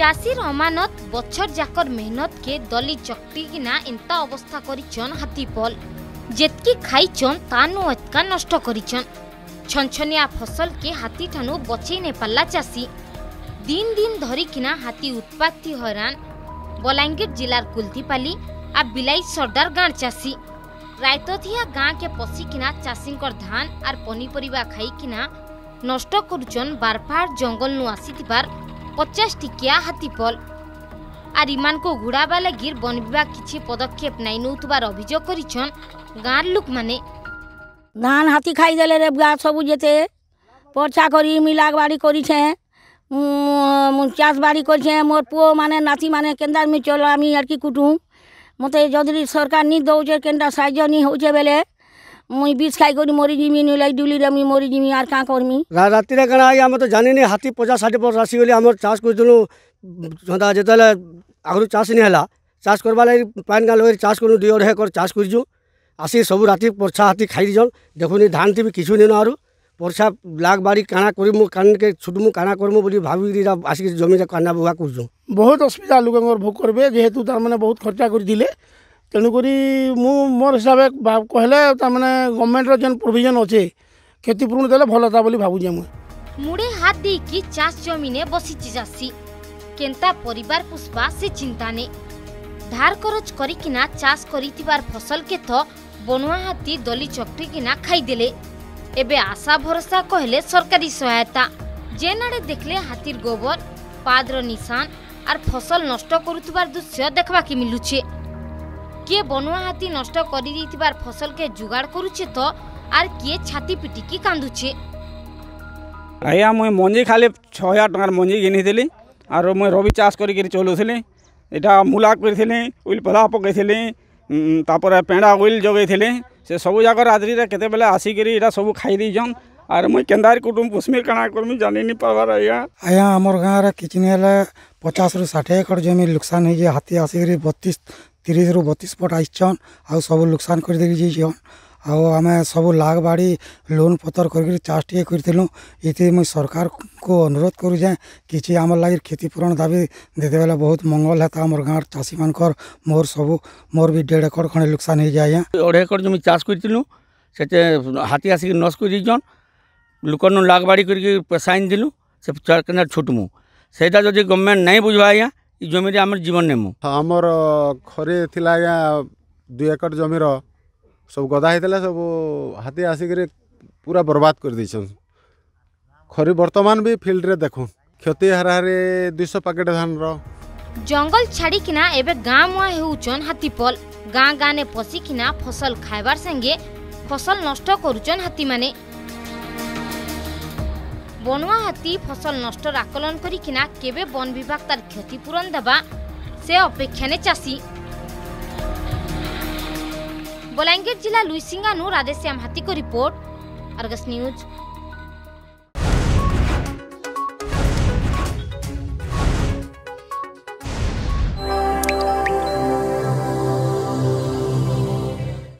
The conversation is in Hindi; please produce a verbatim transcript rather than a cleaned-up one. चाषी अमानत बछर जाकर मेहनत के दली चकटी किना इंता अवस्था करिछन हाथी पल जेतकी खाइछन तानु एतका नष्ट करिछन। छनछनिया फसल के हाथी ठानु बचई ने पाला चाषी दिन दिन धरी किना हाथी उत्पाती हैरान। बलांगीर जिलार कुलतीपाली आ बिलाई सरदार गाँव चाषी रायतथिया गाँ के पशिकिना चाषी धान आर पनीपरिया खाईकिना नष्ट करुचन। बारफाड़ जंगल नु आसीथिबार पचास टिकिया हाथीपल आ रिमान को घुड़ाबा लगी वन विभाग किछि पदक्षेप नाई नौथबार अभियोग करिछन गाँर लोक माने। धान हाथी खाई देले रे गाँ सबु जेते पर्चा करी मिलाग बाड़ी करिछे चाष बाड़ी करिछे। मोर पुओ माने नाती माने केंदार में चलो आमी आर की कुटुम मते जदि सरकार नि दौजे केंदा साहाय्य नि होजे बेले मुई बीज खाई कर मरी जीमी नुला डुली रे मुई मरी जीमी आर का करमी। राती रे कणा हम तो जानि नि हाथी पचास साठ वर्ष आसी गेली हमर चाष करदनु जंदा जेतले आगु चाष नि हला चाष करबा लागि पान गाल होई चाष करनु दियो रे कर चाष करजु आसी सब राती पर्छा हाथी खाई जन देखुनी धान ती किछु नि नारु पर्छा लाग बाड़ी काना करमु कान के छुडमु काना करमु बोली भाबी आसी जमी रे काना बुवा करजु। बहुत असुविधा लोकंर भोग करबे जेहेतु तार माने बहुत खर्चा कर दिले तेणुकरी मु मोर हिसाब कहले तार माने गवर्नमेंट जेन प्रोविजन अच्छे क्षतिपूरण देले भलता बोली भाबुजे। मु मुड़े हाथ दे कि चाष जमीन ने बसी चासी केंता परिवार पुष्पा से चिंता ने धार खर्च करिकिना चाष करितिबार फसल के तो बनुआ हाथी दली चकटी किना खाई देले। एबे आशा भरोसा कहले सरकारी सहायता जेनाडे देखले हाथीर गोबर पादर निशान आर फसल नष्ट करुथिबार दृश्य देखबा के मिलुछे। किए बनुआ हाथी नष्ट करि दैतिबार फसल के जुगाड़ करुछे तो आर किए छाती पिटी की कांदुछे। आया मय मंजी खाली छह हजार टंकार मंजी गिनि देली आरो मय रबी चाष करि के चलुथिले एटा मुला करिथिले उइल पला पकैथिले तापर पेंडा उइल जगैथिले से सब जाकर रात्रि रे केते बेला आसी करी एटा सब खाइ दिजन। आर मुई केंदार कुटुम पुष्मिर काना करमी जानि नि पारबार। आया आया हमर गाँव रे किचन हेले पचास रु साठ एकड़ जमीन नुकसान हो जाए हाथी आसिक बतीस तीस रु बतीस फट आईन आउ सब नुकसान कर आमे सब लाग बाड़ी लोन पतर कर चाष टे करूँ। ये मुई सरकार को अनुरोध करुचे कि आम लगे क्षतिपूरण दाबी देदेबेला बहुत मंगल है आम गाँव चाषी मानकर। मोर सब मोर भी डेढ़ एकड़ खंडे नुकसान हो जाए। अढ़े एकड़ जमी चाष करूँ से हाथी आसिक नष्ट कर लुकन लाग बाड़ी करके पैसा आनी दिलु से क्या छुटमु सेटा जदि गवर्नमेंट नहीं बुझवा आज्ञा जमी आम जीवन नेमु। आमर खरे थिला आज्ञा दुई एकड़ जमीर सब गदा होता सब हाथी आसिक पूरा बर्बाद कर देछन। खरी बर्तमान भी फील्ड रे देखु क्षति हाराहारी दुई सौ पैकेट धान रो। जंगल छाड़िकिना एबे गाँ मुआ हेउचन हाथीपल गाँ गाँ ने पशिकिना फसल खाइबार संगे फसल नष्ट करुचन हाथी माने। बनुआ हाथी फसल नष्टर आकलन करिकिना केबे वन विभाग तार क्षतिपूरण देवा से अपेक्षा ने चाषी। बलांगीर जिला लुईसिंगानु राधेश्याम हाथी को रिपोर्ट, आर्गस न्यूज।